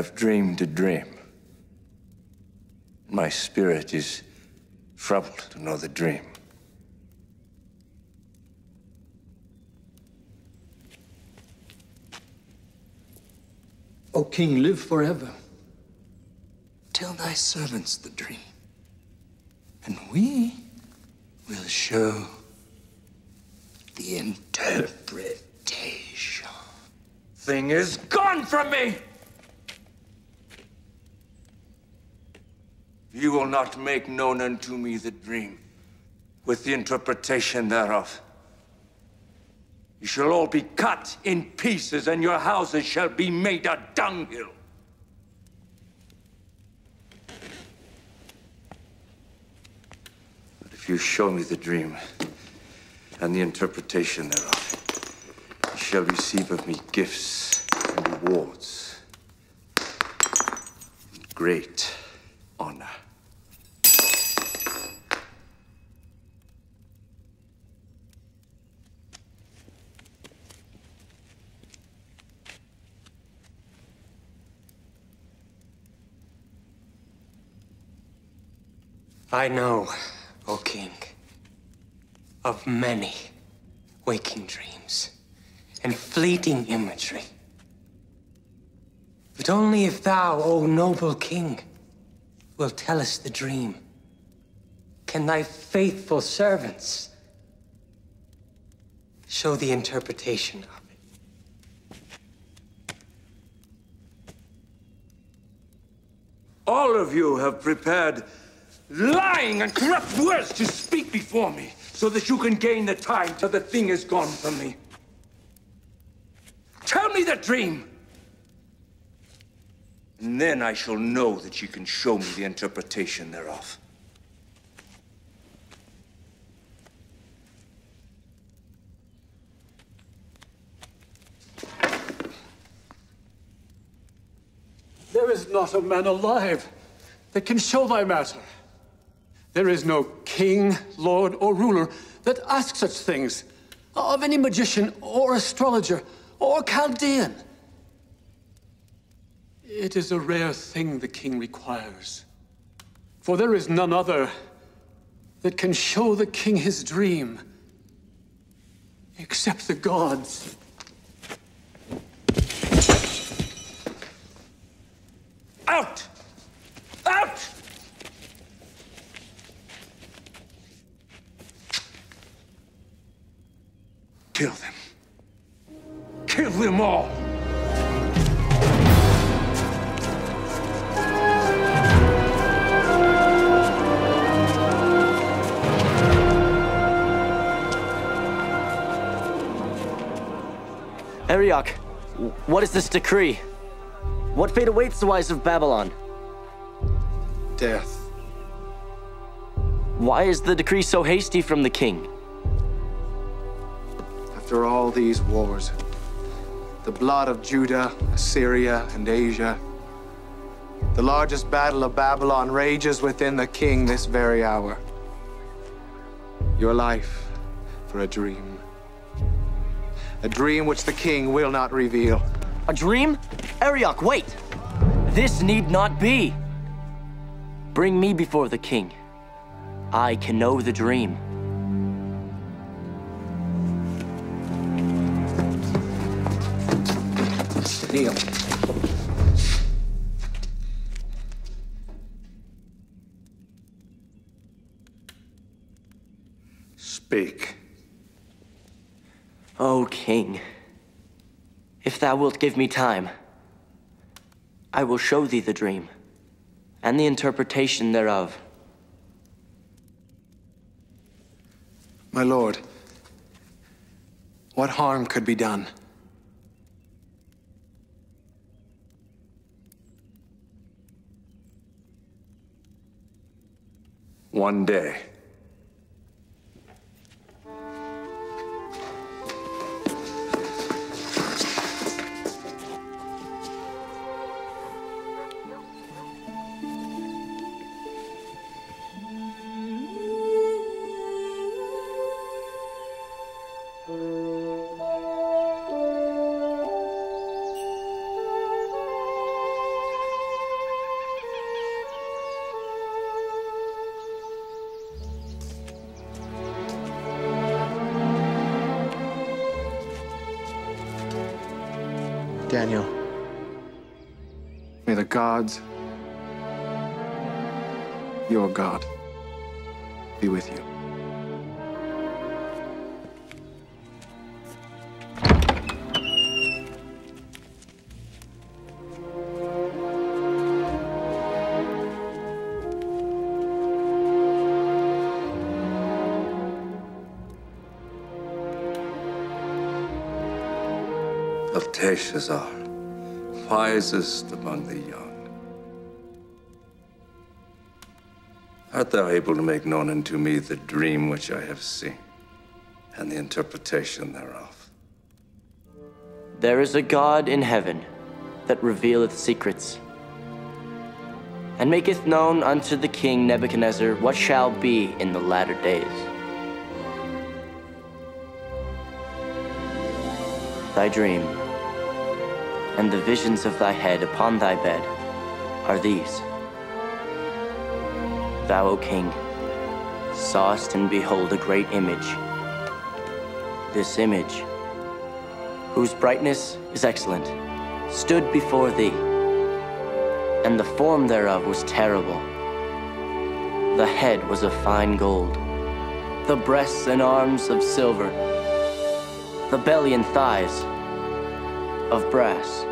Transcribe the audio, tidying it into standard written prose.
I've dreamed a dream. My spirit is troubled to know the dream. O king, live forever. Tell thy servants the dream, and we will show the interpretation. Thing is gone from me! You will not make known unto me the dream, with the interpretation thereof. You shall all be cut in pieces, and your houses shall be made a dunghill. But if you show me the dream, and the interpretation thereof, you shall receive of me gifts and rewards, and great honor. I know, O king, of many waking dreams and fleeting imagery. But only if thou, O noble king, will tell us the dream, can thy faithful servants show the interpretation of it. All of you have prepared lying and corrupt words to speak before me, so that you can gain the time till the thing is gone from me. Tell me the dream, and then I shall know that you can show me the interpretation thereof. There is not a man alive that can show thy matter. There is no king, lord, or ruler that asks such things of any magician or astrologer or Chaldean. It is a rare thing the king requires, for there is none other that can show the king his dream except the gods. Out! Out! Kill them. Kill them all! Arioch, what is this decree? What fate awaits the wise of Babylon? Death. Why is the decree so hasty from the king? After all these wars, the blood of Judah, Assyria, and Asia, the largest battle of Babylon rages within the king this very hour. Your life for a dream which the king will not reveal. A dream? Arioch, wait! This need not be. Bring me before the king. I can know the dream. Kneel. Speak. O king, if thou wilt give me time, I will show thee the dream and the interpretation thereof. My lord, what harm could be done? One day. Daniel. May the gods, your God, be with you. Of Teshazar, wisest among the young. Art thou able to make known unto me the dream which I have seen, and the interpretation thereof? There is a God in heaven that revealeth secrets, and maketh known unto the king Nebuchadnezzar what shall be in the latter days. Thy dream and the visions of thy head upon thy bed are these. Thou, O king, sawest and behold a great image. This image, whose brightness is excellent, stood before thee, and the form thereof was terrible. The head was of fine gold, the breasts and arms of silver, the belly and thighs of brass.